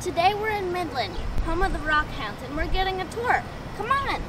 Today we're in Midland, home of the Rockhounds, and we're getting a tour. Come on!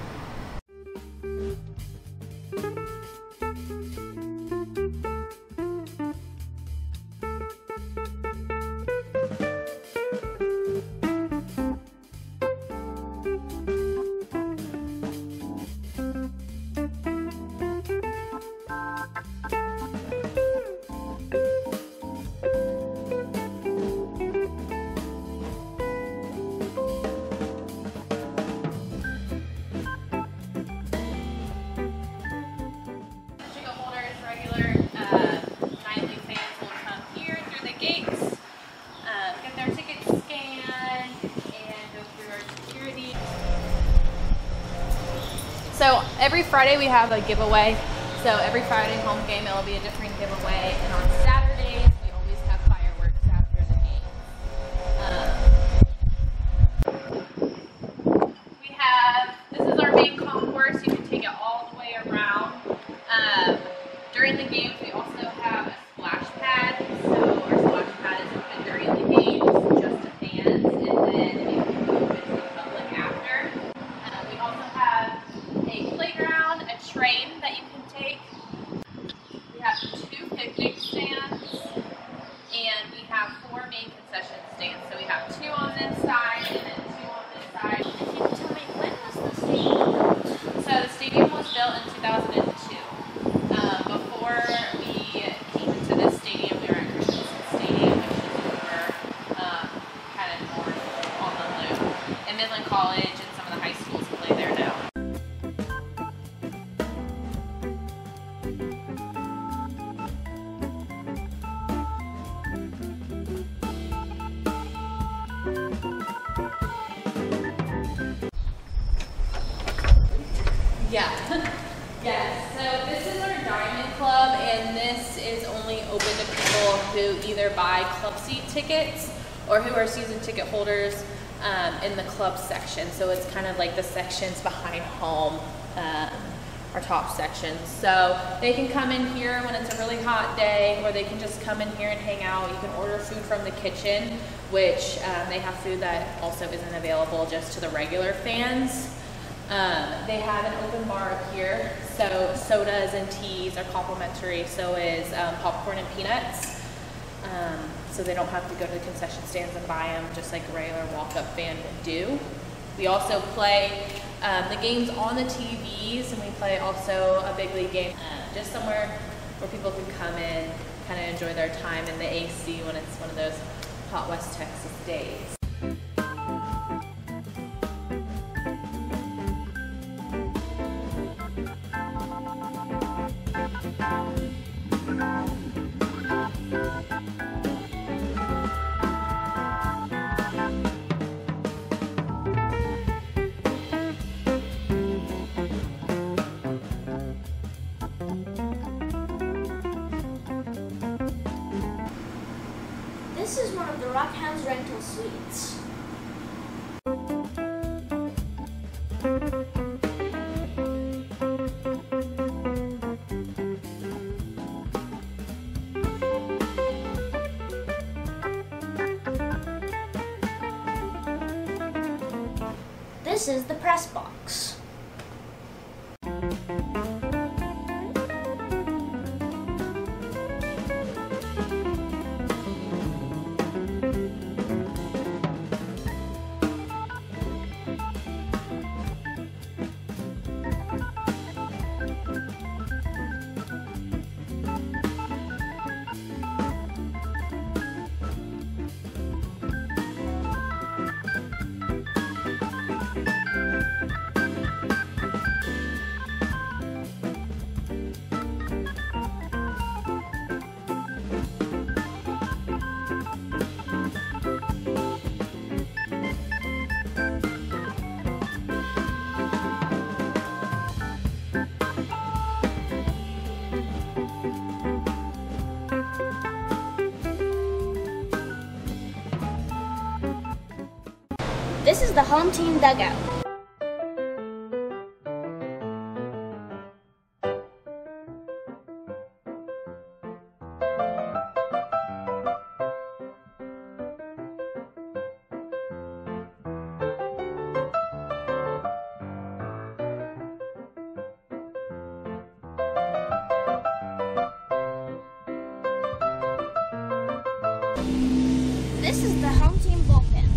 So every Friday we have a giveaway. So every Friday home game it'll be a different giveaway, and on Saturdays we always have fireworks after the game. This is our main concourse. You can take it all the way around. During the games we also have a splash pad. So our splash pad is open during the games just to fans, and then it can be open to the public after. We also have a playground, a train that you can take. We have 2 picnic stands, and we have 4 main concession stands. So we have 2 on this side and then 2 on this side. Can you tell me, when was the stadium built? So the stadium was built in 2002. Before we came into this stadium, we were at Christensen Stadium, which is over kind of north on the loop. And Midland College and some of the high schools play there now. Yes, so this is our Diamond Club, and this is only open to people who either buy club seat tickets or who are season ticket holders in the club section. So it's kind of like the sections behind home, our top section. So they can come in here when it's a really hot day, or they can just come in here and hang out. You can order food from the kitchen, which they have food that also isn't available just to the regular fans. They have an open bar up here, so sodas and teas are complimentary, so is popcorn and peanuts. So they don't have to go to the concession stands and buy them, just like a regular walk-up fan would do. We also play the games on the TVs, and we play also a big league game, just somewhere where people can come in, kind of enjoy their time in the AC when it's one of those hot West Texas days. This is one of the Rockhounds rental suites. This is the press box. This is the home team dugout. This is the home team bullpen.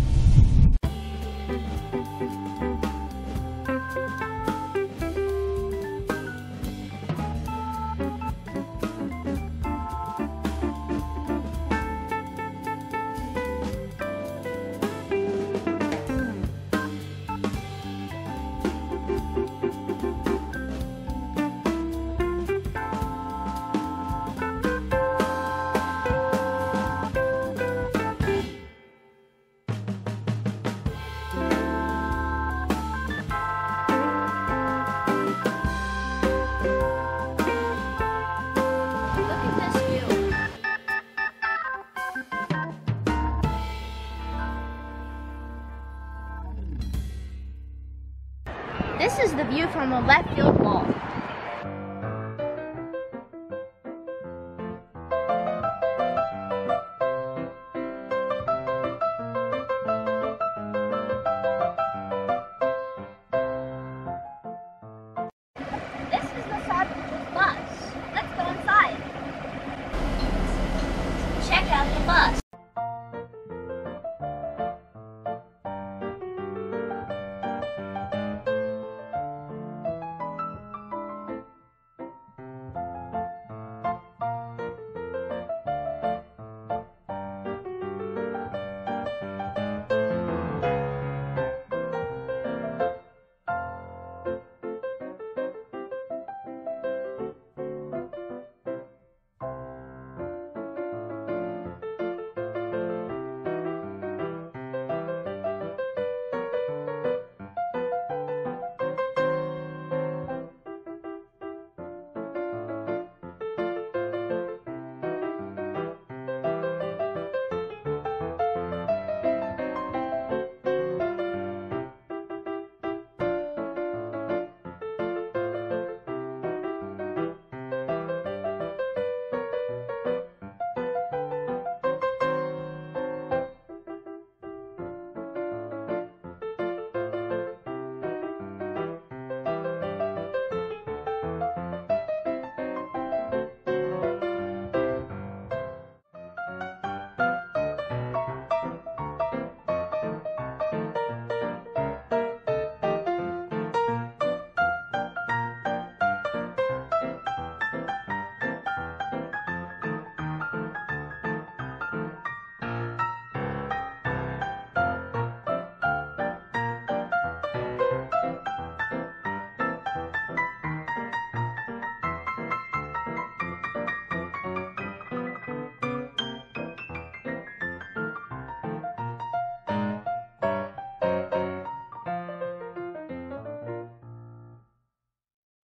This is the view from the left field wall.